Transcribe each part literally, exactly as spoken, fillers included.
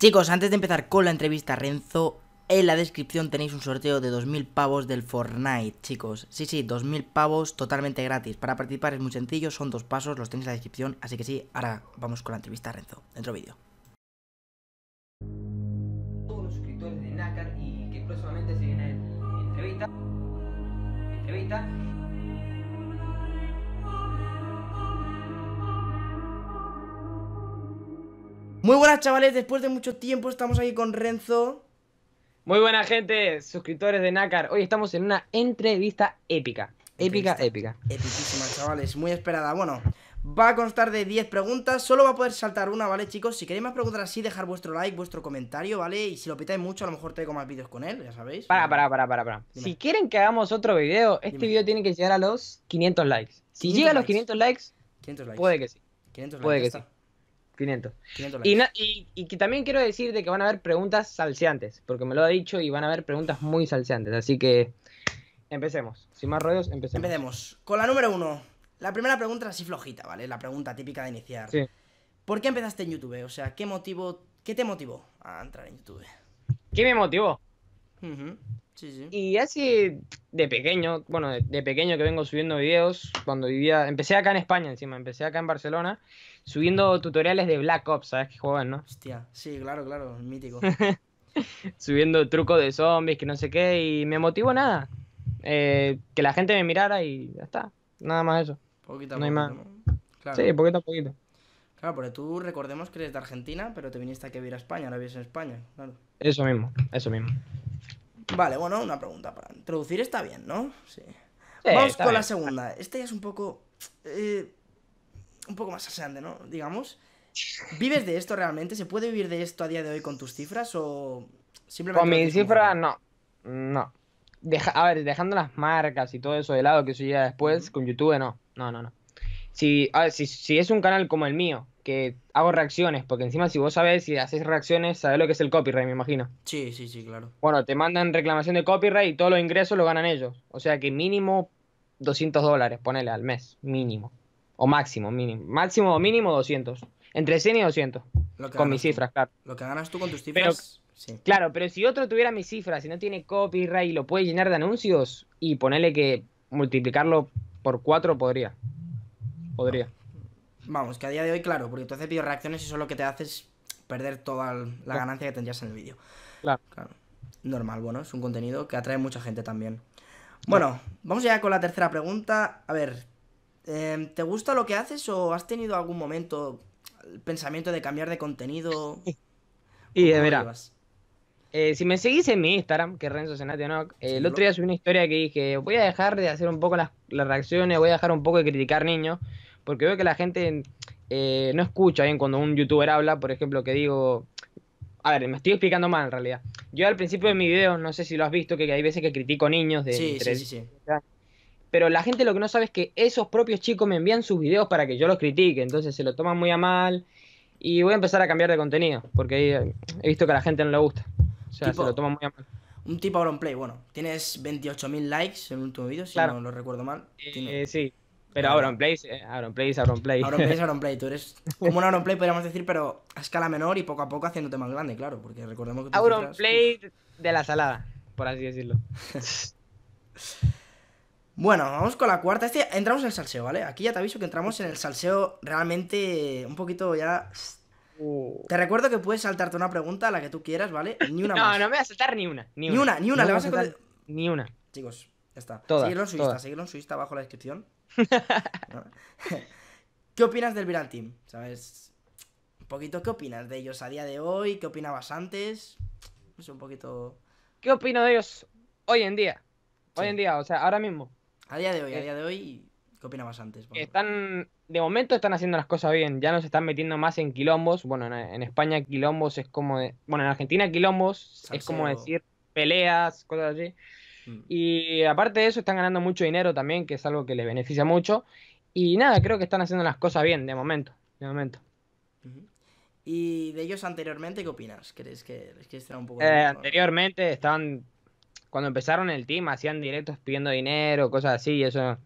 Chicos, antes de empezar con la entrevista a Renzo, en la descripción tenéis un sorteo de dos mil pavos del Fortnite, chicos. Sí, sí, dos mil pavos totalmente gratis. Para participar es muy sencillo, son dos pasos, los tenéis en la descripción. Así que sí, ahora vamos con la entrevista a Renzo. Dentro vídeo. Todos los suscriptores de Nacar y que próximamente se viene entrevista. Entrevista. Muy buenas, chavales. Después de mucho tiempo estamos aquí con Renzo. Muy buena gente, suscriptores de Nacar. Hoy estamos en una entrevista épica. Épica, épica. Epicísima, chavales, muy esperada. Bueno, va a constar de diez preguntas. Solo va a poder saltar una, ¿vale, chicos? Si queréis más preguntas así, dejar vuestro like, vuestro comentario, ¿vale? Y si lo pitáis mucho, a lo mejor traigo más vídeos con él, ya sabéis. Para, para, para, para, para. Dime. Si quieren que hagamos otro video, este Dime. video tiene que llegar a los quinientos likes. Si quinientos llega a los quinientos likes, quinientos likes, puede que sí. quinientos likes, puede que está. sí. quinientos. quinientos y, y, y que también quiero decir de que van a haber preguntas salseantes, porque me lo ha dicho y van a haber preguntas muy salseantes, así que empecemos. Sin más rollos, empecemos. Empecemos. Con la número uno. La primera pregunta así flojita, ¿vale? La pregunta típica de iniciar. Sí. ¿Por qué empezaste en YouTube? O sea, ¿qué motivo, qué te motivó a entrar en YouTube? ¿Qué me motivó? Uh-huh. Sí, sí. Y así de pequeño, bueno, de, de pequeño que vengo subiendo videos, cuando vivía, empecé acá en España encima, empecé acá en Barcelona, subiendo tutoriales de Black Ops, ¿sabes qué juegan, no? Hostia, sí, claro, claro, mítico. Subiendo trucos de zombies, que no sé qué, y me motivó nada. Eh, que la gente me mirara y ya está, nada más eso. Poquito a no poquito, hay más. Claro. Sí, poquito a poquito. Claro, porque tú recordemos que eres de Argentina, pero te viniste a que vivir a España, ahora vives en España, claro. Eso mismo, eso mismo. Vale, bueno, una pregunta para introducir está bien, ¿no? Sí. Sí, vamos con bien. la segunda. Esta ya es un poco... Eh, un poco más aseante, ¿no? Digamos. ¿Vives de esto realmente? ¿Se puede vivir de esto a día de hoy con tus cifras o...? Simplemente con mis cifras, no. No. Deja, a ver, dejando las marcas y todo eso de lado, que eso llega después, uh-huh. con YouTube no. No, no, no. Si, a ver, si, si es un canal como el mío, que hago reacciones, porque encima si vos sabés, si hacés reacciones, sabés lo que es el copyright, me imagino. Sí, sí, sí, claro. Bueno, te mandan reclamación de copyright y todos los ingresos los ganan ellos. O sea que mínimo doscientos dólares, ponele, al mes, mínimo. O máximo, mínimo. Máximo o mínimo doscientos. Entre cien y doscientos. Lo que con ganas, mis cifras, claro. Lo que ganas tú con tus cifras, pero, sí. Claro, pero si otro tuviera mis cifras y no tiene copyright y lo puede llenar de anuncios, y ponele que multiplicarlo por cuatro podría. Podría. No. Vamos, que a día de hoy, claro, porque tú haces video reacciones y eso es lo que te hace es perder toda la claro. ganancia que tendrías en el vídeo. Claro. claro. Normal, bueno, es un contenido que atrae mucha gente también. Bueno, sí. vamos ya con la tercera pregunta. A ver, eh, ¿te gusta lo que haces o has tenido algún momento el pensamiento de cambiar de contenido? Y eh, mira, eh, si me seguís en mi Instagram, que es RenzoCenation, eh, sí, el otro día subí una historia que dije, voy a dejar de hacer un poco las, las reacciones, voy a dejar un poco de criticar niños. Porque veo que la gente eh, no escucha bien cuando un youtuber habla, por ejemplo, que digo... A ver, me estoy explicando mal en realidad. Yo al principio de mi video, no sé si lo has visto, que hay veces que critico niños de... Sí, sí, sí, sí. Pero la gente lo que no sabe es que esos propios chicos me envían sus videos para que yo los critique. Entonces se lo toman muy a mal y voy a empezar a cambiar de contenido. Porque he visto que a la gente no le gusta. O sea, tipo, se lo toman muy a mal. Un tipo Auronplay, bueno. Tienes veintiocho mil likes en el último video, si claro. no lo recuerdo mal. Eh, sí. Pero Auronplay, Auronplay, Auronplay. Auronplay es Auronplay, tú eres como un Auronplay, podríamos decir, pero a escala menor y poco a poco haciéndote más grande, claro, porque recordemos que... Auronplay cifras... de la salada, por así decirlo. Bueno, vamos con la cuarta. Este, entramos en el salseo, ¿vale? Aquí ya te aviso que entramos en el salseo realmente un poquito ya... Uh. Te recuerdo que puedes saltarte una pregunta a la que tú quieras, ¿vale? Ni una no, más. No, no me voy a saltar ni una. Ni, ni una, una, ni una. No le vas a saltar ni una. Chicos, ya está. Todas, seguirlo en su Insta, seguirlo en su Insta abajo en la descripción. ¿Qué opinas del Viral Team? ¿Sabes? Un poquito, ¿qué opinas de ellos a día de hoy? ¿Qué opinabas antes? Pues un poquito... ¿Qué opino de ellos hoy en día? Hoy sí. en día, o sea, ahora mismo. A día de hoy, eh, a día de hoy, ¿qué opinabas antes? Están, de momento están haciendo las cosas bien. Ya nos están metiendo más en quilombos. Bueno, en, en España quilombos es como de... Bueno, en Argentina quilombos Salseo. es como decir peleas, cosas así. Y aparte de eso están ganando mucho dinero también, que es algo que les beneficia mucho. Y nada, creo que están haciendo las cosas bien, de momento, de momento. ¿Y de ellos anteriormente qué opinas? ¿Crees que les quieres traer un poco de... Eh, anteriormente estaban, cuando empezaron el team, hacían directos pidiendo dinero, cosas así, y eso no,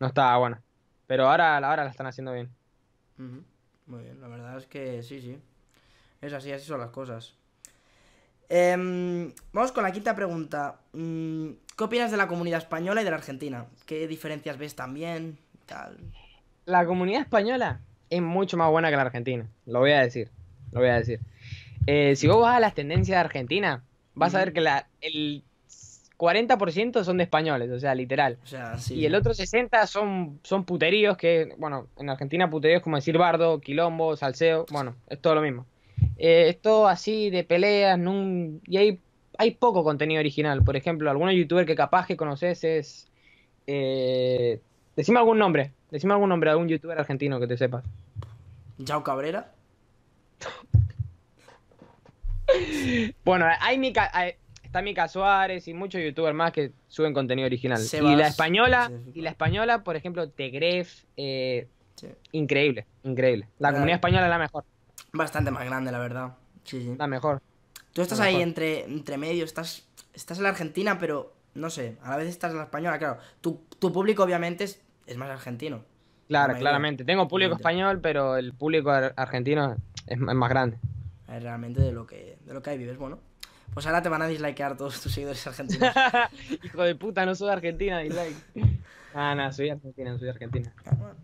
no estaba bueno. Pero ahora, ahora la están haciendo bien. Uh-huh. Muy bien, la verdad es que sí, sí. Es así, así son las cosas. Eh, vamos con la quinta pregunta. ¿Qué opinas de la comunidad española y de la argentina? ¿Qué diferencias ves también? Tal. La comunidad española es mucho más buena que la argentina. Lo voy a decir. Lo voy a decir. Eh, si vos vas a las tendencias de Argentina, vas mm. a ver que la, el cuarenta por ciento son de españoles, o sea, literal. O sea, sí. Y el otro sesenta por ciento son, son puteríos, que, bueno, en Argentina puteríos como decir bardo, quilombo, salseo, bueno, es todo lo mismo. Eh, es todo así de peleas, nun... y hay, hay poco contenido original. Por ejemplo, algunos youtuber que capaz que conoces es... Eh... Decime algún nombre, decime algún nombre de algún youtuber argentino que te sepas. ¿Yao Cabrera? Bueno, hay mi ca hay, está Mica Suárez y muchos youtubers más que suben contenido original. Sebas. Y la española, sí, sí. y la española, por ejemplo, TheGrefg, eh, sí. increíble, increíble. La verdad. Comunidad española es la mejor. Bastante más grande, la verdad. Sí, sí. La mejor. Tú estás ahí entre, entre medio, estás, estás en la argentina, pero no sé, a la vez estás en la española, claro. Tu, tu público obviamente es, es más argentino. Claro, claramente. Tengo público español, pero el público ar argentino es, es más grande. Realmente de lo que de lo que hay vives, bueno. Pues ahora te van a dislikear todos tus seguidores argentinos. Hijo de puta, no soy de Argentina, dislike. Ah, no, soy argentina, soy argentina. Ah, bueno.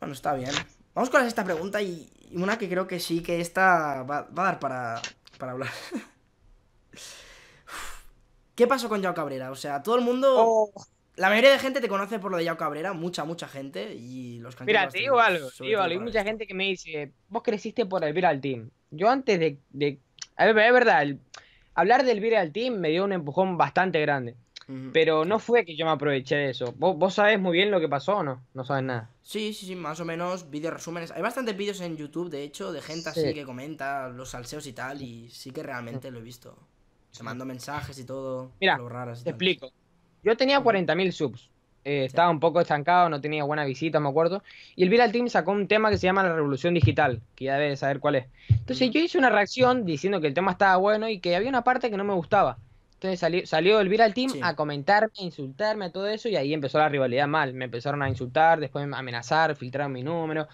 bueno, está bien. Vamos con esta pregunta y una que creo que sí, que esta va, va a dar para, para hablar. ¿Qué pasó con Yao Cabrera? O sea, todo el mundo... Oh. La mayoría de gente te conoce por lo de Yao Cabrera, mucha, mucha gente, y los cantantes... Mira, te digo algo, te digo algo, hay mucha gente que me dice, vos creciste por el Viral Team. Yo antes de... de a ver, es verdad, el, hablar del Viral Team me dio un empujón bastante grande, uh-huh. pero no fue que yo me aproveché de eso. ¿Vos, vos sabés muy bien lo que pasó o no? No sabes nada. Sí, sí, sí, más o menos, vídeos resúmenes. Hay bastantes vídeos en YouTube, de hecho, de gente sí. así que comenta los salseos y tal, y sí que realmente sí. lo he visto. Se mandó mensajes y todo. Mira, lo raro, te explico. Yo tenía cuarenta mil subs, eh, estaba un poco estancado, no tenía buena visita, me acuerdo. Y el Viral Team sacó un tema que se llama La Revolución Digital, que ya debes saber cuál es. Entonces yo hice una reacción diciendo que el tema estaba bueno y que había una parte que no me gustaba. Entonces salió, salió el Viral Team sí. a comentarme, a insultarme, a todo eso, y ahí empezó la rivalidad mal. Me empezaron a insultar, después a amenazar, filtraron mi número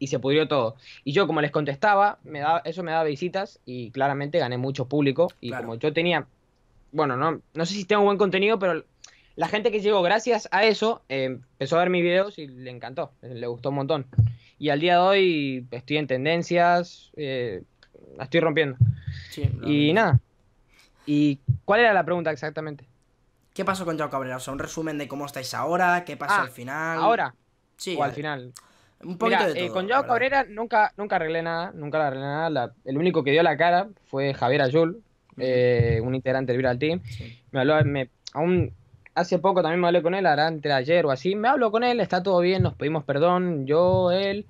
y se pudrió todo. Y yo, como les contestaba, me daba, eso me daba visitas y claramente gané mucho público. Y claro. como yo tenía... Bueno, no, no sé si tengo buen contenido, pero... La gente que llegó gracias a eso eh, empezó a ver mis videos y le encantó, le gustó un montón. Y al día de hoy estoy en tendencias, eh, la estoy rompiendo. Sí, claro. Y nada. ¿Y cuál era la pregunta exactamente? ¿Qué pasó con Yao Cabrera? O sea, un resumen de cómo estáis ahora, qué pasó ah, al final. ¿Ahora? Sí. O al final. Un poquito Mira, de todo, eh, con Yao Cabrera nunca, nunca arreglé nada, nunca la arreglé nada. La, el único que dio la cara fue Javier Ayul, eh, un integrante del Viral Team. Sí. Me habló, me, aún... Hace poco también me hablé con él, ahora entre ayer o así. Me hablo con él, está todo bien, nos pedimos perdón, yo, él.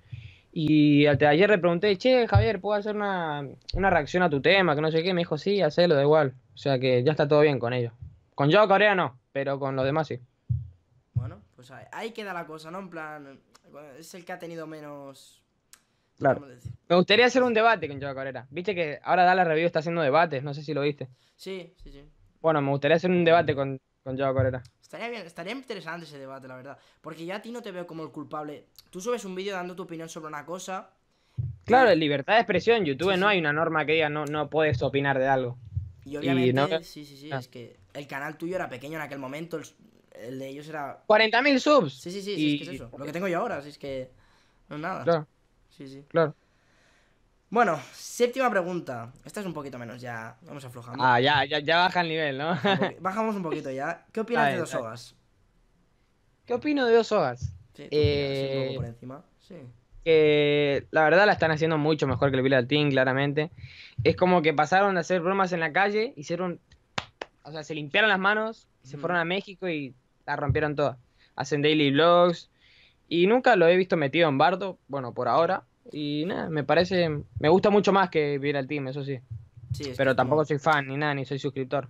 Y antes de ayer le pregunté, che, Javier, ¿puedo hacer una, una reacción a tu tema? Que no sé qué. Me dijo, sí, hacelo, da igual. O sea que ya está todo bien con ellos. Con Yao Cabrera no, pero con los demás sí. Bueno, pues ahí queda la cosa, ¿no? En plan, es el que ha tenido menos... Claro. Me gustaría hacer un debate con Yao Cabrera. Viste que ahora Dalas Review está haciendo debates, no sé si lo viste. Sí, sí, sí. Bueno, me gustaría hacer un debate con... Con Yao Cabrera. Estaría bien, estaría interesante ese debate, la verdad. Porque yo a ti no te veo como el culpable. Tú subes un vídeo dando tu opinión sobre una cosa. Claro, y... libertad de expresión. En YouTube sí, no sí. hay una norma que diga no, no puedes opinar de algo. Y obviamente, y no... sí, sí, sí. Ah. Es que el canal tuyo era pequeño en aquel momento. El, el de ellos era... cuarenta mil subs. Sí, sí, sí, y... sí, es que es eso. Lo que tengo yo ahora, sí, es que... No es nada. Claro. Sí, sí. Claro. Bueno, séptima pregunta. Esta es un poquito menos, ya vamos aflojando. Ah, ya, ya, ya baja el nivel, ¿no? Bajamos un poquito ya. ¿Qué opinas ver, de Dos Dosogas? ¿Qué opino de Dos Dosogas? Sí, eh... un poco por encima. Sí. Eh, la verdad la están haciendo mucho mejor que el Viral Team, claramente. Es como que pasaron de hacer bromas en la calle, hicieron... O sea, se limpiaron las manos, mm. se fueron a México y la rompieron todas. Hacen daily vlogs y nunca lo he visto metido en bardo, bueno, por ahora. Y nada, me parece... Me gusta mucho más que Viral Team, eso sí. sí es Pero tampoco como... soy fan ni nada, ni soy suscriptor.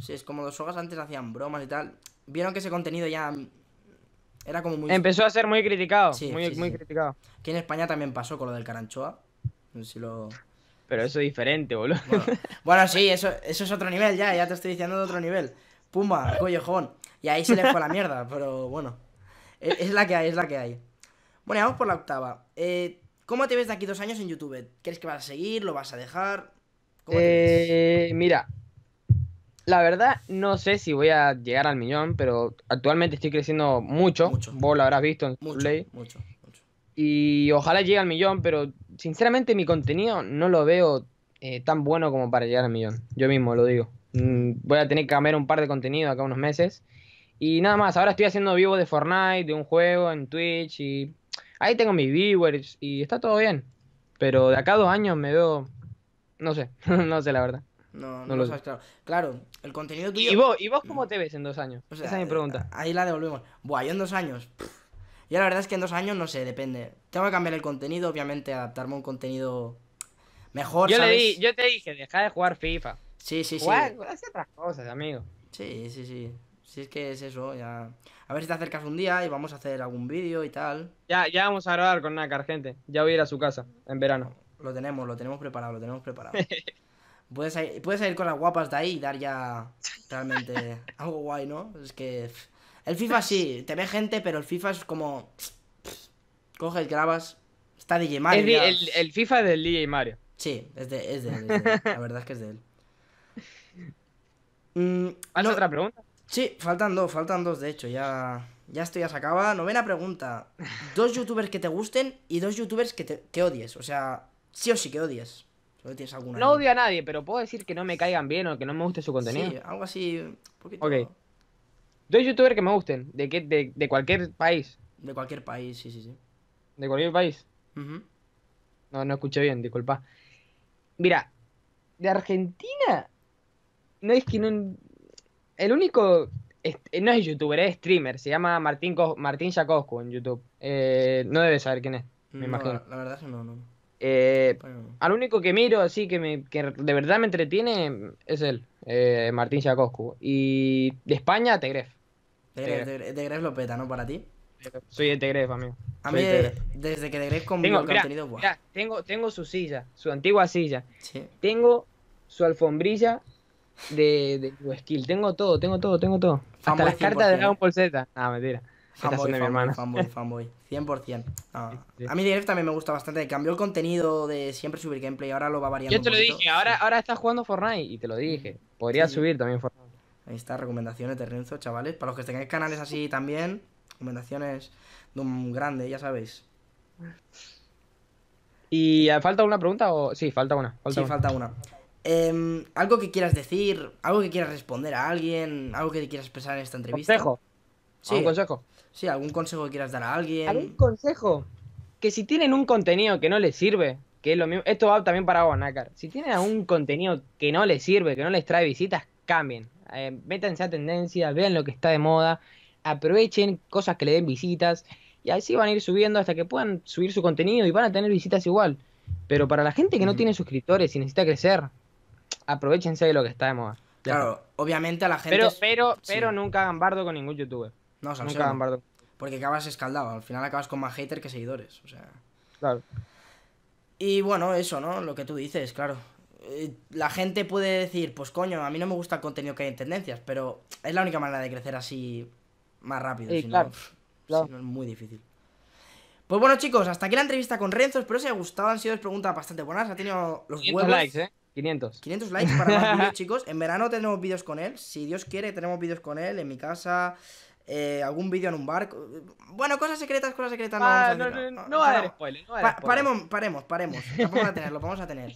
Sí, es como Dos Dosogas antes hacían bromas y tal. Vieron que ese contenido ya... Era como muy... Empezó a ser muy criticado. Sí, muy sí, muy sí. criticado. Que en España también pasó con lo del Caranchoa. No sé si lo... Pero eso es diferente, boludo. Bueno, bueno sí, eso, eso es otro nivel ya. Ya te estoy diciendo de otro nivel. Pumba, collejón. Y ahí se le fue la mierda, pero bueno. Es, es la que hay, es la que hay. Bueno, vamos por la octava. Eh... ¿Cómo te ves de aquí dos años en YouTube? ¿Crees que vas a seguir? ¿Lo vas a dejar? ¿Cómo te eh, ves? Mira, la verdad no sé si voy a llegar al millón, pero actualmente estoy creciendo mucho. mucho. Vos lo habrás visto en Play. Mucho, mucho, mucho. Y ojalá llegue al millón, pero sinceramente mi contenido no lo veo eh, tan bueno como para llegar al millón. Yo mismo lo digo. Mm, voy a tener que cambiar un par de contenido acá unos meses. Y nada más, ahora estoy haciendo vivo de Fortnite, de un juego, en Twitch y... ahí tengo mis viewers y está todo bien. Pero de acá a dos años me veo... no sé, no sé la verdad. No, no, no lo sabes, claro. Claro, el contenido que yo... ¿Y vos, ¿y vos cómo te ves en dos años? O sea, esa es mi pregunta. Ahí la devolvemos. Buah, yo en dos años... Pff. Yo la verdad es que en dos años no sé, depende. Tengo que cambiar el contenido, obviamente, adaptarme a un contenido mejor, yo ¿sabes? Le di, yo te dije, deja de jugar FIFA. Sí, sí, sí. Jugar, hace otras cosas, amigo. Sí, sí, sí. Si es que es eso, ya... A ver si te acercas un día y vamos a hacer algún vídeo y tal. Ya, ya vamos a grabar con Nacar, gente. Ya voy a ir a su casa, en verano. Lo tenemos, lo tenemos preparado, lo tenemos preparado. Puedes salir, puedes salir cosas guapas de ahí y dar ya realmente algo guay, ¿no? Es que... el FIFA sí, te ve gente, pero el FIFA es como... coges, grabas... Está D J Mario. El, el, el FIFA es del D J Mario. Sí, es de, es de él. Es de él. La verdad es que es de él. Mm, ¿Has no... otra pregunta? Sí, faltan dos, faltan dos, de hecho, ya, ya esto ya se acaba. Novena pregunta. Dos youtubers que te gusten y dos youtubers que, te, que odies, o sea, sí o sí que odies. Solo tienes alguna. No odio a nadie, pero puedo decir que no me caigan bien o que no me guste su contenido. Sí, algo así, poquito. Ok. Dos youtubers que me gusten, de, que, de, de cualquier país. De cualquier país, sí, sí, sí. ¿De cualquier país? Uh-huh. No, no escuché bien, disculpa. Mira, de Argentina, no es que no... El único, no es youtuber, es streamer, se llama Martín Martín Shakoski en YouTube. Eh, no debes saber quién es, me no, imagino. La verdad es que no, no. Eh, bueno. Al único que miro así, que, me, que de verdad me entretiene, es él, eh, Martín Shakoski. Y de España, TheGrefg. TheGrefg, TheGrefg lo peta, ¿no? Para ti. Soy de TheGrefg, amigo. A mí, de, desde que TheGrefg conmigo el contenido, guau. Wow. Tengo, tengo su silla, su antigua silla. Sí. Tengo su alfombrilla. De, de tu skill, tengo todo, tengo todo, tengo todo. Fanboy, hasta las cartas de Dragon Ball Z. Ah, mentira. Fanboy, fanboy, fanboy, fanboy, cien por ciento. Ah. Sí, sí. A mí TheGrefg también me gusta bastante. Cambió el contenido de siempre subir gameplay, ahora lo va variando. Yo te lo poquito. dije, ahora, ahora estás jugando Fortnite y te lo dije. Podría sí. subir también Fortnite. Ahí está, recomendaciones de Renzo, chavales. Para los que tengáis canales así también, recomendaciones de un grande, ya sabéis. ¿Y falta una pregunta o...? Sí, falta una. Falta sí, una. falta una. Eh, algo que quieras decir, algo que quieras responder a alguien, algo que quieras expresar en esta entrevista. ¿Consejo? Sí. ¿Algún consejo? Sí, algún consejo que quieras dar a alguien. ¿Algún consejo? Que si tienen un contenido que no les sirve, que es lo mismo, esto va también para vos, Nacar. Si tienen algún contenido que no les sirve, que no les trae visitas, cambien. Eh, métanse a tendencias, vean lo que está de moda, aprovechen cosas que le den visitas y así van a ir subiendo hasta que puedan subir su contenido y van a tener visitas igual. Pero para la gente que no mm. tiene suscriptores y necesita crecer, aprovechense de lo que está de moda. Ya. Claro, obviamente a la gente... Pero, es... pero, pero sí. nunca hagan bardo con ningún youtuber. No, o sea, nunca hagan bardo. Porque acabas escaldado. Al final acabas con más hater que seguidores. O sea... Claro. Y bueno, eso, ¿no? Lo que tú dices, claro. La gente puede decir, pues coño, a mí no me gusta el contenido que hay en tendencias, pero es la única manera de crecer así más rápido. Sí, si claro. No, pff, claro. Si no es muy difícil. Pues bueno, chicos, hasta aquí la entrevista con Renzo. Espero que os haya gustado. Han sido dos preguntas bastante buenas. Ha tenido los huevos. Likes, ¿eh? quinientos. quinientos likes para más vídeos, chicos. En verano tenemos vídeos con él. Si Dios quiere, tenemos vídeos con él en mi casa. Eh, algún vídeo en un barco. Bueno, cosas secretas, cosas secretas. Ah, no, no, no, no va a dar spoiler. No va a dar pa spoiler. Paremos, paremos, paremos. Lo vamos a tener, lo vamos a tener.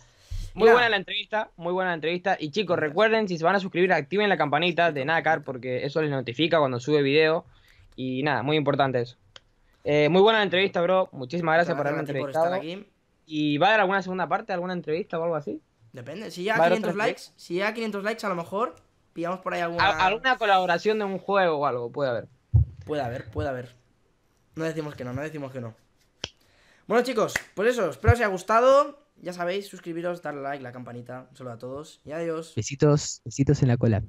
Muy buena la entrevista, muy buena la entrevista. Y chicos, recuerden, si se van a suscribir, activen la campanita de Nacar, porque eso les notifica cuando sube video. Y nada, muy importante eso. Eh, muy buena la entrevista, bro. Muchísimas gracias por haberme entrevistado. Por estar aquí. ¿Y va a haber alguna segunda parte, alguna entrevista o algo así? Depende, si ya quinientos likes, si ya quinientos likes a lo mejor pillamos por ahí alguna... Alguna colaboración de un juego o algo, puede haber. Puede haber, puede haber. No decimos que no, no decimos que no. Bueno, chicos, pues eso, espero que os haya gustado. Ya sabéis, suscribiros, darle like, la campanita. Un saludo a todos y adiós. Besitos, besitos en la cola.